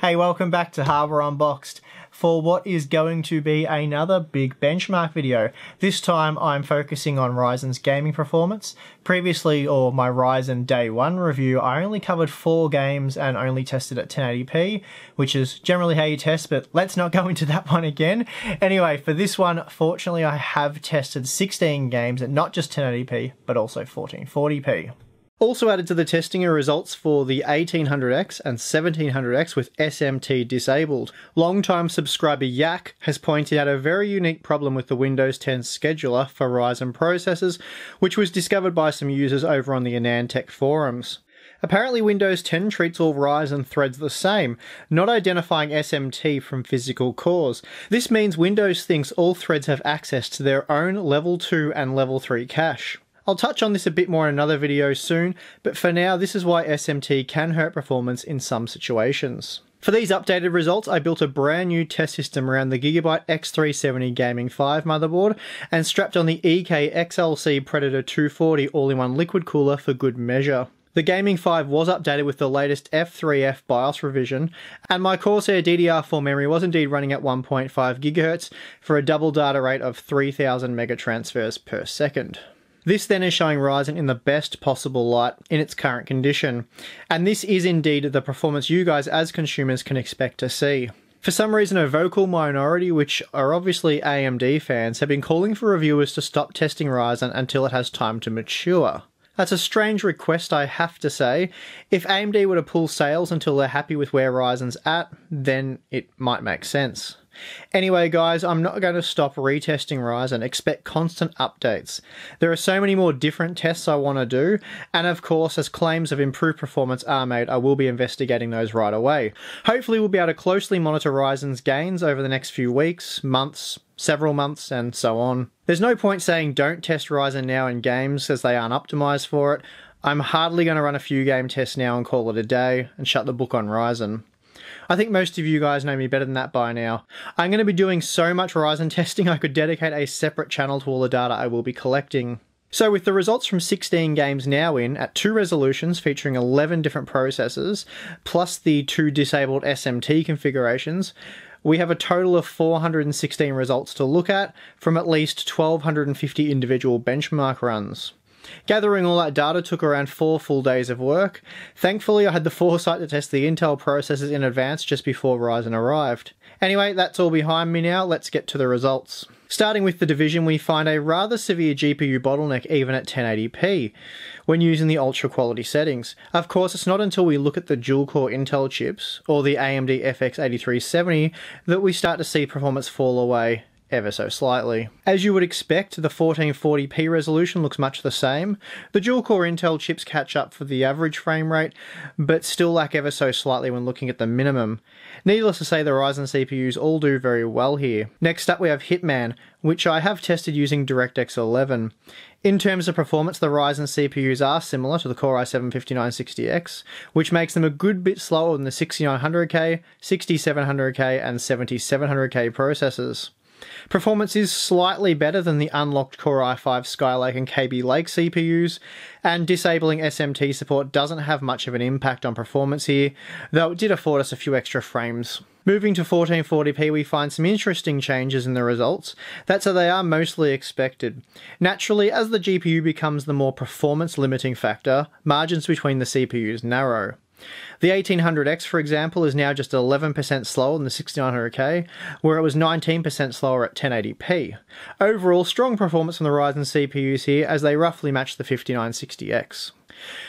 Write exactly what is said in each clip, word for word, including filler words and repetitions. Hey, welcome back to Hardware Unboxed for what is going to be another big benchmark video. This time I'm focusing on Ryzen's gaming performance. Previously, or my Ryzen Day one review, I only covered four games and only tested at ten eighty p, which is generally how you test, but let's not go into that one again. Anyway, for this one, fortunately I have tested sixteen games at not just ten eighty p, but also fourteen forty p. Also added to the testing are results for the eighteen hundred X and seventeen hundred X with S M T disabled. Longtime subscriber Yak has pointed out a very unique problem with the Windows ten scheduler for Ryzen processors, which was discovered by some users over on the AnandTech forums. Apparently Windows ten treats all Ryzen threads the same, not identifying S M T from physical cores. This means Windows thinks all threads have access to their own level two and level three cache. I'll touch on this a bit more in another video soon, but for now this is why S M T can hurt performance in some situations. For these updated results, I built a brand new test system around the Gigabyte X three seventy Gaming five motherboard and strapped on the E K X L C Predator two forty all-in-one liquid cooler for good measure. The Gaming five was updated with the latest F three F BIOS revision, and my Corsair D D R four memory was indeed running at one point five gigahertz for a double data rate of three thousand megatransfers per second. This then is showing Ryzen in the best possible light in its current condition. And this is indeed the performance you guys as consumers can expect to see. For some reason, a vocal minority, which are obviously A M D fans, have been calling for reviewers to stop testing Ryzen until it has time to mature. That's a strange request, I have to say. If A M D were to pull sales until they're happy with where Ryzen's at, then it might make sense. Anyway guys, I'm not going to stop retesting Ryzen, expect constant updates. There are so many more different tests I want to do, and of course as claims of improved performance are made, I will be investigating those right away. Hopefully we'll be able to closely monitor Ryzen's gains over the next few weeks, months, several months, and so on. There's no point saying don't test Ryzen now in games as they aren't optimized for it. I'm hardly going to run a few game tests now and call it a day and shut the book on Ryzen. I think most of you guys know me better than that by now. I'm going to be doing so much Ryzen testing I could dedicate a separate channel to all the data I will be collecting. So with the results from sixteen games now in, at two resolutions featuring eleven different processors, plus the two disabled S M T configurations, we have a total of four hundred sixteen results to look at from at least one thousand two hundred fifty individual benchmark runs. Gathering all that data took around four full days of work. Thankfully, I had the foresight to test the Intel processors in advance just before Ryzen arrived. Anyway, that's all behind me now, let's get to the results. Starting with The Division, we find a rather severe G P U bottleneck even at ten eighty p when using the ultra quality settings. Of course, it's not until we look at the dual core Intel chips or the A M D F X eighty-three seventy that we start to see performance fall away ever so slightly. As you would expect, the fourteen forty p resolution looks much the same. The dual-core Intel chips catch up for the average frame rate, but still lack ever so slightly when looking at the minimum. Needless to say, the Ryzen C P Us all do very well here. Next up we have Hitman, which I have tested using DirectX eleven. In terms of performance, the Ryzen C P Us are similar to the Core i seven fifty-nine sixty X, which makes them a good bit slower than the sixty-nine hundred K, sixty-seven hundred K and seventy-seven hundred K processors. Performance is slightly better than the unlocked Core i five Skylake and Kaby Lake C P Us, and disabling S M T support doesn't have much of an impact on performance here, though it did afford us a few extra frames. Moving to fourteen forty p, we find some interesting changes in the results. That's how they are mostly expected. Naturally, as the G P U becomes the more performance limiting factor, margins between the C P Us narrow. The eighteen hundred X, for example, is now just eleven percent slower than the sixty-nine hundred K, where it was nineteen percent slower at ten eighty p. Overall, strong performance from the Ryzen C P Us here, as they roughly match the fifty-nine sixty X.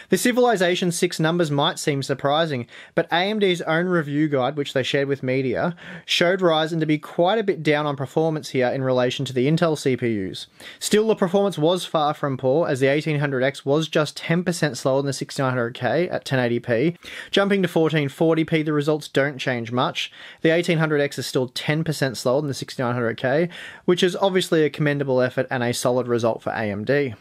The Civilization six numbers might seem surprising, but A M D's own review guide, which they shared with media, showed Ryzen to be quite a bit down on performance here in relation to the Intel C P Us. Still, the performance was far from poor, as the eighteen hundred X was just ten percent slower than the sixty-nine hundred K at ten eighty p. Jumping to fourteen forty p, the results don't change much. The eighteen hundred X is still ten percent slower than the sixty-nine hundred K, which is obviously a commendable effort and a solid result for A M D.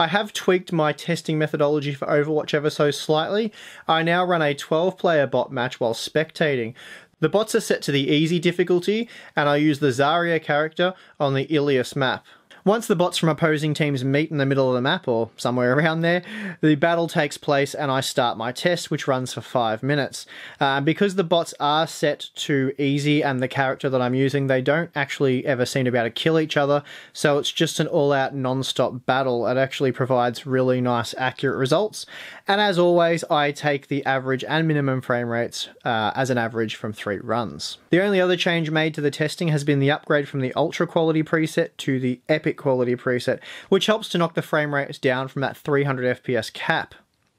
I have tweaked my testing methodology for Overwatch ever so slightly. I now run a twelve player bot match while spectating. The bots are set to the easy difficulty, and I use the Zarya character on the Ilios map. Once the bots from opposing teams meet in the middle of the map, or somewhere around there, the battle takes place and I start my test, which runs for five minutes. Uh, because the bots are set to easy and the character that I'm using, they don't actually ever seem to be able to kill each other, so it's just an all-out non-stop battle. It actually provides really nice, accurate results. And as always, I take the average and minimum frame rates uh, as an average from three runs. The only other change made to the testing has been the upgrade from the ultra quality preset to the epic quality preset, which helps to knock the frame rates down from that three hundred F P S cap.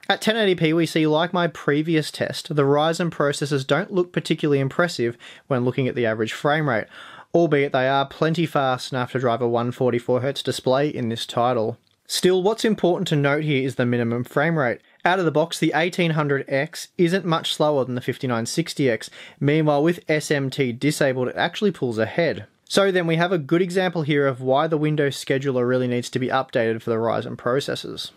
At ten eighty p we see, like my previous test, the Ryzen processors don't look particularly impressive when looking at the average frame rate, albeit they are plenty fast enough to drive a one forty-four hertz display in this title. Still, what's important to note here is the minimum frame rate. Out of the box, the eighteen hundred X isn't much slower than the fifty-nine sixty X, meanwhile with S M T disabled it actually pulls ahead. So then we have a good example here of why the Windows scheduler really needs to be updated for the Ryzen processors.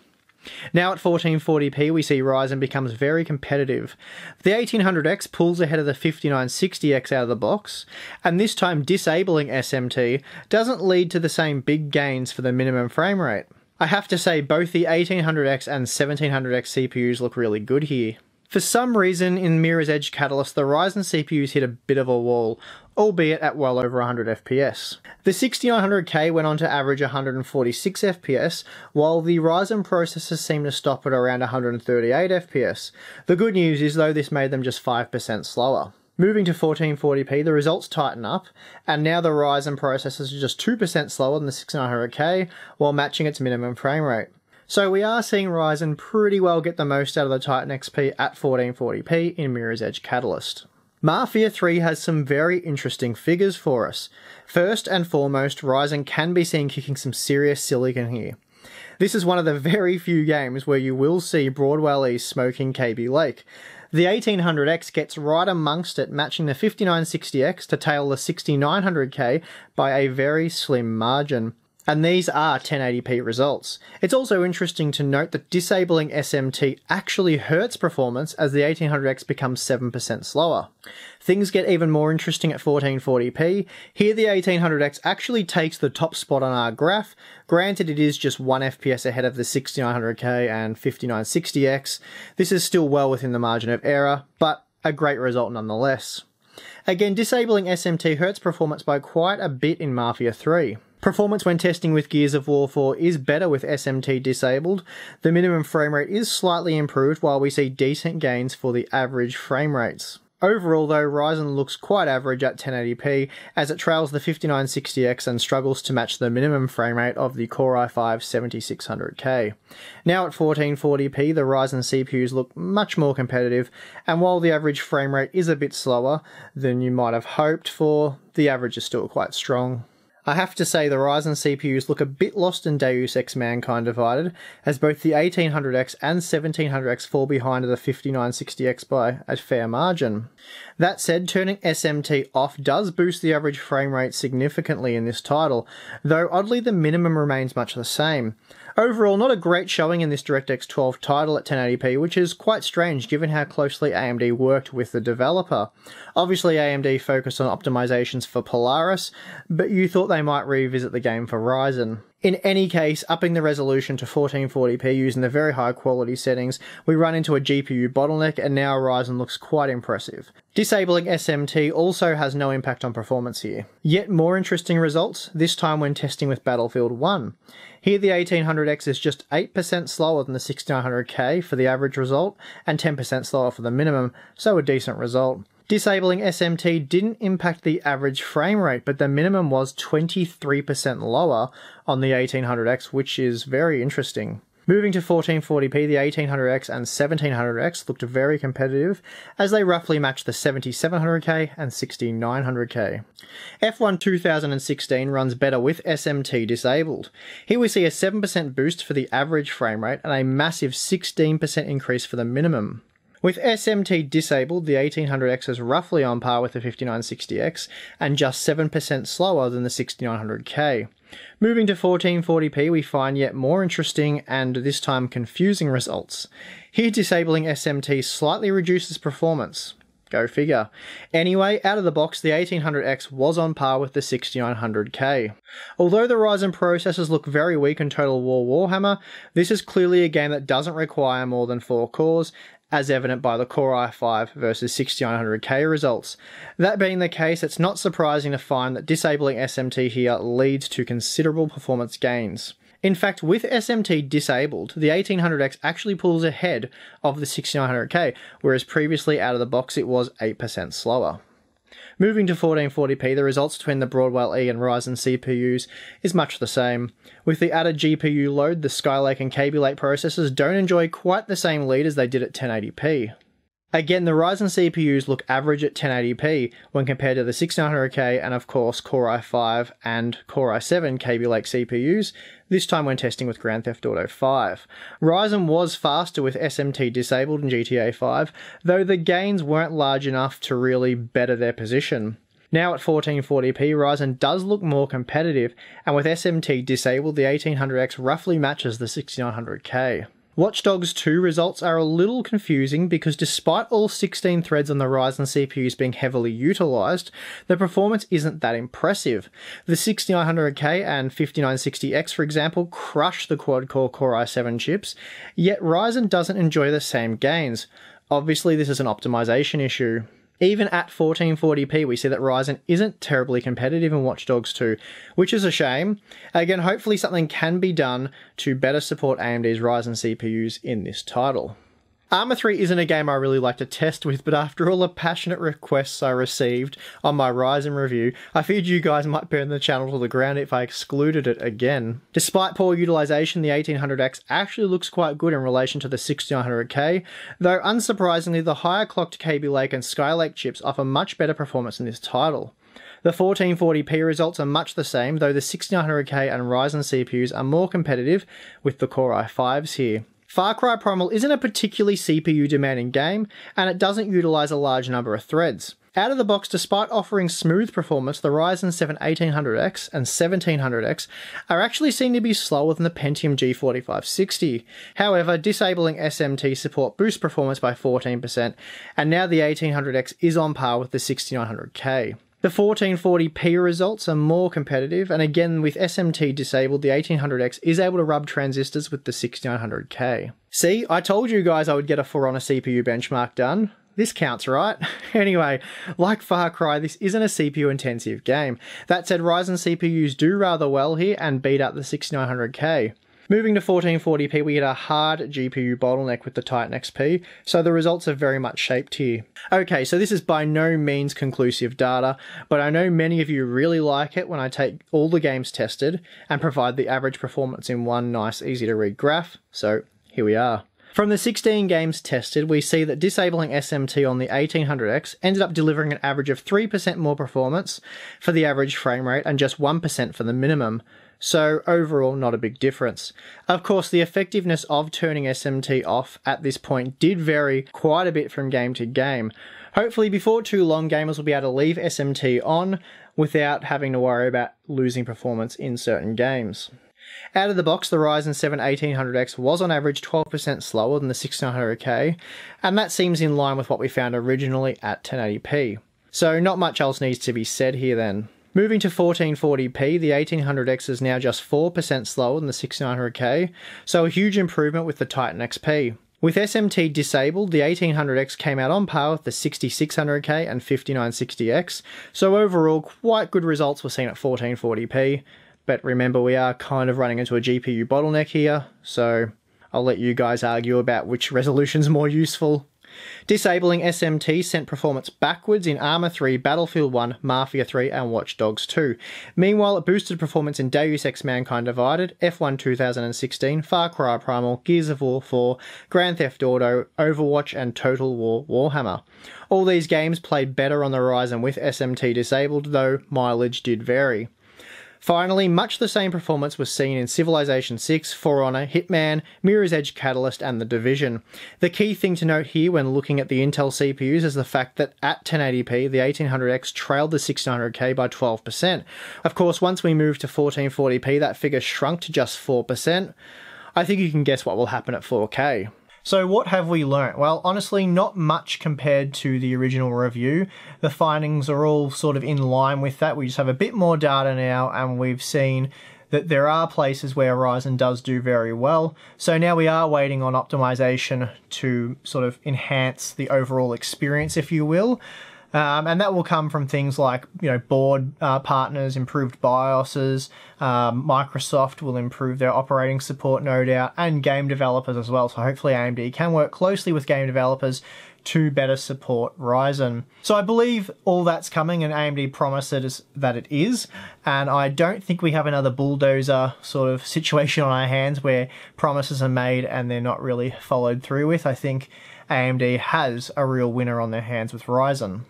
Now at fourteen forty p we see Ryzen becomes very competitive. The eighteen hundred X pulls ahead of the fifty-nine sixty X out of the box, and this time disabling S M T doesn't lead to the same big gains for the minimum frame rate. I have to say both the eighteen hundred X and seventeen hundred X C P Us look really good here. For some reason in Mirror's Edge Catalyst, the Ryzen C P Us hit a bit of a wall, albeit at well over one hundred F P S. The sixty-nine hundred K went on to average one forty-six F P S, while the Ryzen processors seemed to stop at around one thirty-eight F P S. The good news is though, this made them just five percent slower. Moving to fourteen forty p, the results tighten up, and now the Ryzen processors are just two percent slower than the sixty-nine hundred K, while matching its minimum frame rate. So we are seeing Ryzen pretty well get the most out of the Titan X P at fourteen forty p in Mirror's Edge Catalyst. Mafia three has some very interesting figures for us. First and foremost, Ryzen can be seen kicking some serious silicon here. This is one of the very few games where you will see Broadwell-E smoking Kaby Lake. The eighteen hundred X gets right amongst it, matching the fifty-nine sixty X to tail the sixty-nine hundred K by a very slim margin. And these are ten eighty p results. It's also interesting to note that disabling S M T actually hurts performance, as the eighteen hundred X becomes seven percent slower. Things get even more interesting at fourteen forty p. Here the eighteen hundred X actually takes the top spot on our graph. Granted, it is just one F P S ahead of the sixty-nine hundred K and fifty-nine sixty X. This is still well within the margin of error, but a great result nonetheless. Again, disabling S M T hurts performance by quite a bit in Mafia three. Performance when testing with Gears of War four is better with S M T disabled. The minimum frame rate is slightly improved, while we see decent gains for the average frame rates. Overall though, Ryzen looks quite average at ten eighty p, as it trails the fifty-nine sixty X and struggles to match the minimum frame rate of the Core i five seventy-six hundred K. Now at fourteen forty p, the Ryzen C P Us look much more competitive, and while the average frame rate is a bit slower than you might have hoped for, the average is still quite strong. I have to say the Ryzen C P Us look a bit lost in Deus Ex: Mankind Divided, as both the eighteen hundred X and seventeen hundred X fall behind the fifty-nine sixty X by a fair margin. That said, turning S M T off does boost the average frame rate significantly in this title, though oddly the minimum remains much the same. Overall, not a great showing in this DirectX twelve title at ten eighty p, which is quite strange given how closely A M D worked with the developer. Obviously A M D focused on optimizations for Polaris, but you thought they might revisit the game for Ryzen. In any case, upping the resolution to fourteen forty p using the very high quality settings, we run into a G P U bottleneck, and now Ryzen looks quite impressive. Disabling S M T also has no impact on performance here. Yet more interesting results, this time when testing with Battlefield one. Here the eighteen hundred X is just eight percent slower than the sixty-nine hundred K for the average result, and ten percent slower for the minimum, so a decent result. Disabling S M T didn't impact the average frame rate, but the minimum was twenty-three percent lower on the eighteen hundred X, which is very interesting. Moving to fourteen forty p, the eighteen hundred X and seventeen hundred X looked very competitive, as they roughly matched the seventy-seven hundred K and sixty-nine hundred K. F one twenty sixteen runs better with S M T disabled. Here we see a seven percent boost for the average frame rate and a massive sixteen percent increase for the minimum. With S M T disabled, the eighteen hundred X is roughly on par with the fifty-nine sixty X, and just seven percent slower than the sixty-nine hundred K. Moving to fourteen forty p, we find yet more interesting and this time confusing results. Here disabling S M T slightly reduces performance. Go figure. Anyway, out of the box, the eighteen hundred X was on par with the sixty-nine hundred K. Although the Ryzen processors look very weak in Total War Warhammer, this is clearly a game that doesn't require more than four cores, as evident by the Core i five versus sixty-nine hundred K results. That being the case, it's not surprising to find that disabling S M T here leads to considerable performance gains. In fact, with S M T disabled, the eighteen hundred X actually pulls ahead of the sixty-nine hundred K, whereas previously out of the box it was eight percent slower. Moving to fourteen forty p, the results between the Broadwell-E and Ryzen C P Us is much the same. With the added G P U load, the Skylake and Kaby Lake processors don't enjoy quite the same lead as they did at ten eighty p. Again, the Ryzen C P Us look average at ten eighty p when compared to the sixty-nine hundred K and of course Core i five and Core i seven Kaby Lake C P Us, this time when testing with Grand Theft Auto five. Ryzen was faster with S M T disabled in G T A five, though the gains weren't large enough to really better their position. Now at fourteen forty p, Ryzen does look more competitive, and with S M T disabled, the eighteen hundred X roughly matches the sixty-nine hundred K. Watch Dogs two results are a little confusing because despite all sixteen threads on the Ryzen C P Us being heavily utilised, the performance isn't that impressive. The sixty-nine hundred K and fifty-nine sixty X, for example, crush the quad-core Core i seven chips, yet Ryzen doesn't enjoy the same gains. Obviously this is an optimisation issue. Even at fourteen forty p, we see that Ryzen isn't terribly competitive in Watch Dogs two, which is a shame. Again, hopefully something can be done to better support A M D's Ryzen C P Us in this title. ARMA three isn't a game I really like to test with, but after all the passionate requests I received on my Ryzen review, I feared you guys might burn the channel to the ground if I excluded it again. Despite poor utilisation, the eighteen hundred X actually looks quite good in relation to the sixty-nine hundred K, though unsurprisingly the higher clocked Kaby Lake and Skylake chips offer much better performance in this title. The fourteen forty p results are much the same, though the sixty-nine hundred K and Ryzen C P Us are more competitive with the Core i fives here. Far Cry Primal isn't a particularly C P U demanding game, and it doesn't utilise a large number of threads. Out of the box, despite offering smooth performance, the Ryzen seven eighteen hundred X and seventeen hundred X are actually seen to be slower than the Pentium G forty-five sixty. However, disabling S M T support boosts performance by fourteen percent, and now the eighteen hundred X is on par with the sixty-nine hundred K. The fourteen forty p results are more competitive, and again with S M T disabled, the eighteen hundred X is able to rub transistors with the sixty-nine hundred K. See, I told you guys I would get a For Honor C P U benchmark done. This counts, right? Anyway, like Far Cry, this isn't a C P U-intensive game. That said, Ryzen C P Us do rather well here and beat out the sixty-nine hundred K. Moving to fourteen forty p, we get a hard G P U bottleneck with the Titan X P, so the results are very much shaped here. Okay, so this is by no means conclusive data, but I know many of you really like it when I take all the games tested and provide the average performance in one nice, easy to read graph, so here we are. From the sixteen games tested, we see that disabling S M T on the eighteen hundred X ended up delivering an average of three percent more performance for the average frame rate and just one percent for the minimum. So overall, not a big difference. Of course, the effectiveness of turning S M T off at this point did vary quite a bit from game to game. Hopefully before too long, gamers will be able to leave S M T on without having to worry about losing performance in certain games. Out of the box, the Ryzen seven eighteen hundred X was on average twelve percent slower than the sixty-nine hundred K, and that seems in line with what we found originally at ten eighty p. So not much else needs to be said here then. Moving to fourteen forty p, the eighteen hundred X is now just four percent slower than the sixty-nine hundred K, so a huge improvement with the Titan X P. With S M T disabled, the eighteen hundred X came out on par with the sixty-six hundred K and fifty-nine sixty X, so overall quite good results were seen at fourteen forty p, but remember we are kind of running into a G P U bottleneck here, so I'll let you guys argue about which resolution's more useful. Disabling S M T sent performance backwards in ARMA three, Battlefield one, Mafia three and Watch Dogs two. Meanwhile, it boosted performance in Deus Ex: Mankind Divided, F one two thousand sixteen, Far Cry Primal, Gears of War four, Grand Theft Auto, Overwatch and Total War Warhammer. All these games played better on the Ryzen with S M T disabled, though mileage did vary. Finally, much the same performance was seen in Civilization six, For Honor, Hitman, Mirror's Edge Catalyst and The Division. The key thing to note here when looking at the Intel C P Us is the fact that at ten eighty p, the eighteen hundred X trailed the sixty-nine hundred K by twelve percent. Of course, once we move to fourteen forty p, that figure shrunk to just four percent. I think you can guess what will happen at four K. So what have we learnt? Well, honestly, not much compared to the original review. The findings are all sort of in line with that. We just have a bit more data now, and we've seen that there are places where Ryzen does do very well. So now we are waiting on optimization to sort of enhance the overall experience, if you will. Um, and that will come from things like, you know, board uh, partners, improved BIOSes, um, Microsoft will improve their operating support, no doubt, and game developers as well. So hopefully A M D can work closely with game developers to better support Ryzen. So I believe all that's coming, and A M D promised it is, that it is, and I don't think we have another bulldozer sort of situation on our hands where promises are made and they're not really followed through with. I think A M D has a real winner on their hands with Ryzen.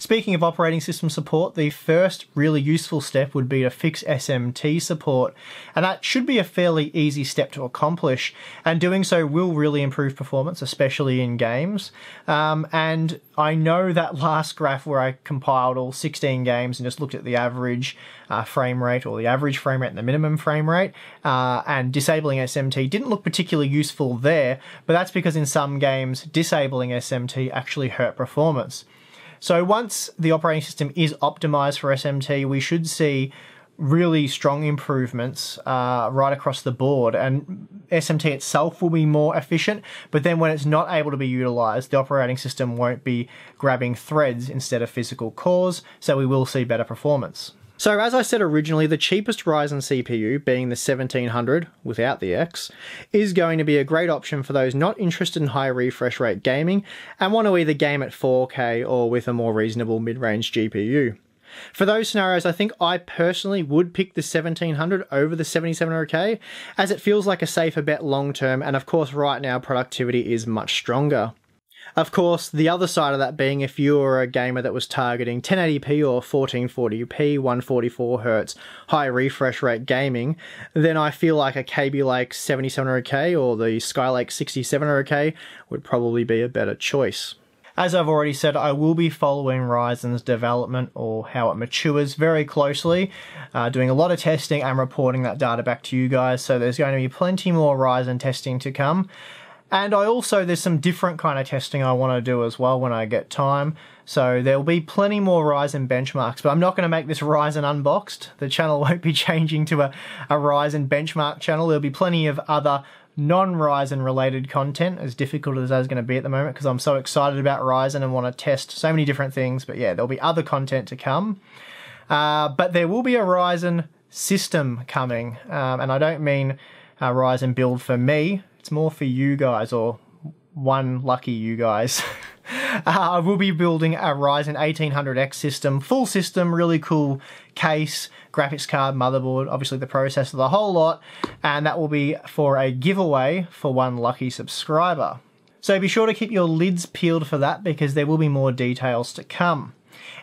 Speaking of operating system support, the first really useful step would be to fix S M T support, and that should be a fairly easy step to accomplish, and doing so will really improve performance, especially in games. Um, and I know that last graph where I compiled all sixteen games and just looked at the average uh, frame rate, or the average frame rate and the minimum frame rate, uh, and disabling S M T didn't look particularly useful there, but that's because in some games disabling S M T actually hurt performance. So once the operating system is optimized for S M T, we should see really strong improvements uh, right across the board, and S M T itself will be more efficient, but then when it's not able to be utilized, the operating system won't be grabbing threads instead of physical cores, so we will see better performance. So as I said originally, the cheapest Ryzen C P U, being the seventeen hundred without the X, is going to be a great option for those not interested in high refresh rate gaming and want to either game at four K or with a more reasonable mid-range G P U. For those scenarios, I think I personally would pick the seventeen hundred over the seventy-seven hundred K, as it feels like a safer bet long term, and of course right now productivity is much stronger. Of course, the other side of that being if you were a gamer that was targeting ten eighty p or fourteen forty p, one forty-four hertz, high refresh rate gaming, then I feel like a Kaby Lake seventy-seven hundred K or the Skylake sixty-seven hundred K would probably be a better choice. As I've already said, I will be following Ryzen's development or how it matures very closely, uh, doing a lot of testing and reporting that data back to you guys, so there's going to be plenty more Ryzen testing to come. And I also, there's some different kind of testing I want to do as well when I get time. So there'll be plenty more Ryzen benchmarks, but I'm not going to make this Ryzen Unboxed. The channel won't be changing to a, a Ryzen benchmark channel. There'll be plenty of other non-Ryzen related content, as difficult as that's going to be at the moment, because I'm so excited about Ryzen and want to test so many different things. But yeah, there'll be other content to come. Uh, but there will be a Ryzen system coming. Um, and I don't mean a Ryzen build for me. It's more for you guys, or one lucky you guys. uh, I will be building a Ryzen eighteen hundred X system, full system, really cool case, graphics card, motherboard, obviously the processor, the whole lot, and that will be for a giveaway for one lucky subscriber. So be sure to keep your lids peeled for that, because there will be more details to come.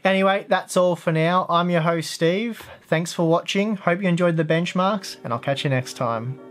Anyway, that's all for now. I'm your host, Steve. Thanks for watching. Hope you enjoyed the benchmarks, and I'll catch you next time.